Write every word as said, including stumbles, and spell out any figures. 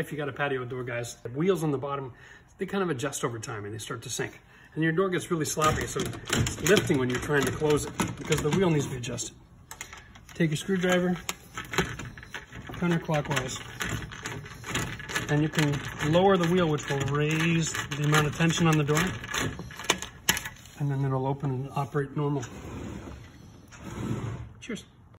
if you got a patio door, guys, the wheels on the bottom, they kind of adjust over time and they start to sink. And your door gets really sloppy, so it's lifting when you're trying to close it because the wheel needs to be adjusted. Take your screwdriver, counterclockwise, and you can lower the wheel, which will raise the amount of tension on the door, and then it'll open and operate normal.